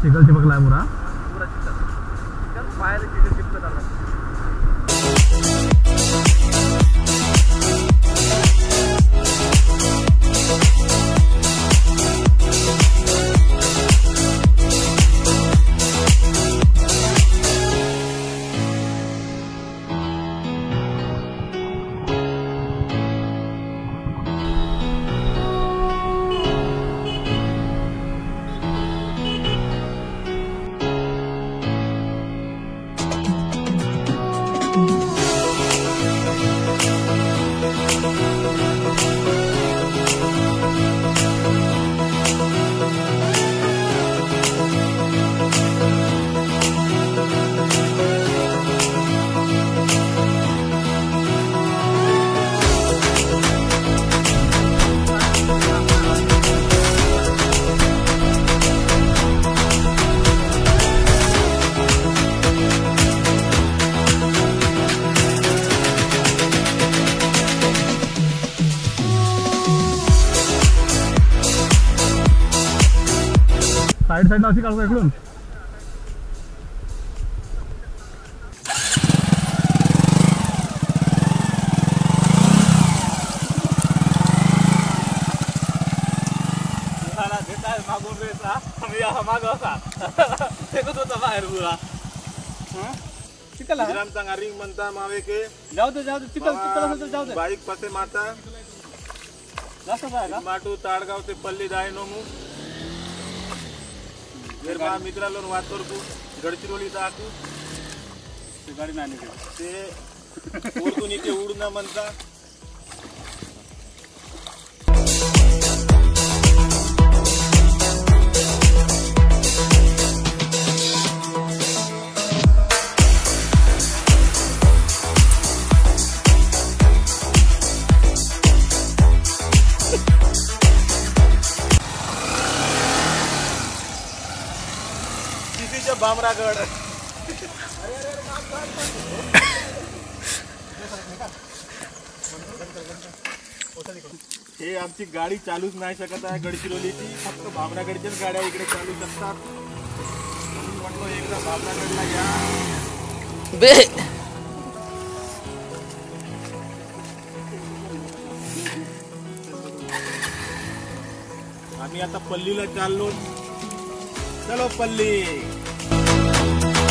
चिकल चिपकला है पूरा पूरा चिकल फायर चिकल चिपकता साइड अशी काढू इकडून मागून बेसला माग असा फेकत होता बाहेर पुरा चिकल सांगा रिंग म्हणता मावे के जाऊ दे चिकल चिकल जाऊ दे बाईक पासे मारता जास्त जायगा माटू ताडगाव ते पल्ली जाय नोमू घर बा मित्रांनो बात करतो गडचिरोली जातो ते गाडी नाही ते ओरतू नीचे उडू ना म्हणता भामरागड हे आमची गाडी चालूच नाही शकत आहे गडचिरोलीची फक्त भामरागडच्या गाड्या इकडे चालू शकतात म्हणतो एकदा भामरागडला या बे आम्ही आता पल्लीला चाललो चलो पल्ली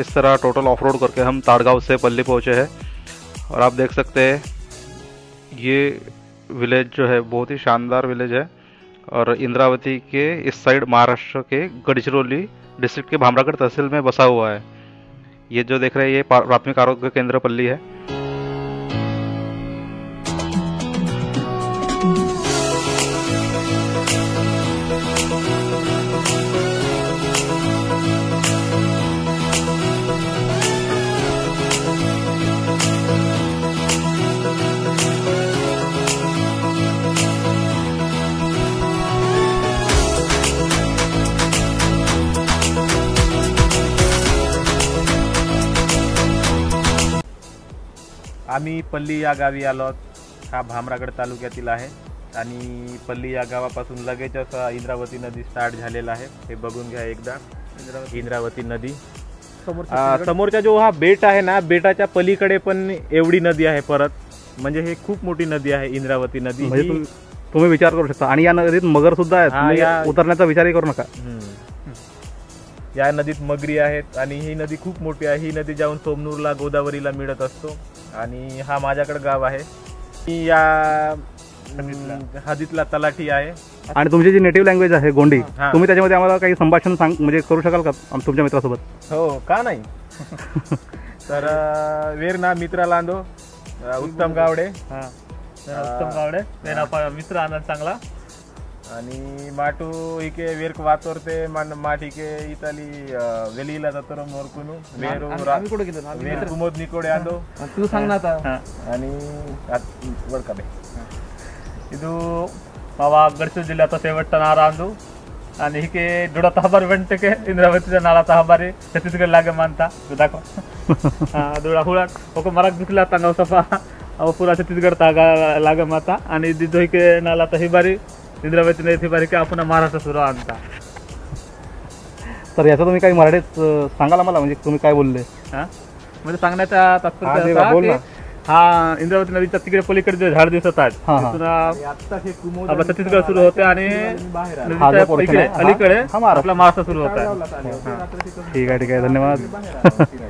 इस तरह टोटल ऑफ रोड करके हम ताड़गांव से पल्ली पहुंचे हैं और आप देख सकते हैं ये विलेज जो है बहुत ही शानदार विलेज है और इंद्रावती के इस साइड महाराष्ट्र के गडचिरोली डिस्ट्रिक्ट के भामरागढ़ तहसील में बसा हुआ है। ये जो देख रहे हैं ये प्राथमिक आरोग्य केंद्र पल्ली है। आम्ही पल्ली या गावी आलोत। हा भामरागड तालुक्यातील आहे आणि पल्ली या गावापासून लगेच असा इंद्रावती नदी स्टार्ट झालेला आहे। हे बघून घ्या एकदा इंद्रावती नदी। समोरचा जो हा बेट आहे ना, बेटाच्या पलीकडे पण एवढी नदी आहे परत, म्हणजे हे खूप मोठी नदी आहे इंद्रावती नदी। तुम्ही विचार करू शकता। आणि या नदीत मगर सुद्धा आहेत, उतरण्याचा विचारही करू नका। या नदीत मगरी आहेत आणि ही नदी खूप मोठी आहे। ही नदी जाऊन सोमनूरला गोदावरीला मिळत असतो। आणि हा माझ्याकडे गाव आहे, मी या हदीतला तलाठी आहे। आणि तुमची जी नेटिव्ह लँग्वेज आहे गोंडी, तुम्ही त्याच्यामध्ये आम्हाला काही संभाषण म्हणजे करू शकाल का तुमच्या मित्रासोबत? हो का नाही तर वेर ना मित्रा लांडो उत्तम गावडे, उत्तम गावडे तेना मित्र आनंद चांगला आणि माटू इके वेरक वातोरते माठीके इताली वेलीला जातो मोरकुनू वेरू वेर कुमोद निकोडे आंदो तू सांग ना आता। आणि वर्का बे इदू मावा गडचिरोली जिल्ह्याचा शेवटचा नारा आंदो आणि हिके डोडा तहाबार वेंटके इंद्रावतीचा नाला तहाबारे छत्तीसगड लागे मानता दाखवा डोडा हुळा ओको मराक दिसला तांगव सफा अव पुरा छत्तीसगड तागा लागे माता आणि दिदो हिके नाला तहिबारी इंद्रावती नदी बारीक आपण महाराष्ट्र सुरू आणता। तर याचा तुम्ही काही मराठीत सांगाल मला, म्हणजे तुम्ही काय बोलले? म्हणजे सांगण्याचा तात्पर्य हा इंद्रावती नदीच्या तिकडे पलीकडे जे झाड दिसत आहेत छत्तीसगड सुरू होते आणि अलीकडे आपला महाराष्ट्र सुरू होता। ठीक आहे, ठीक आहे, धन्यवाद।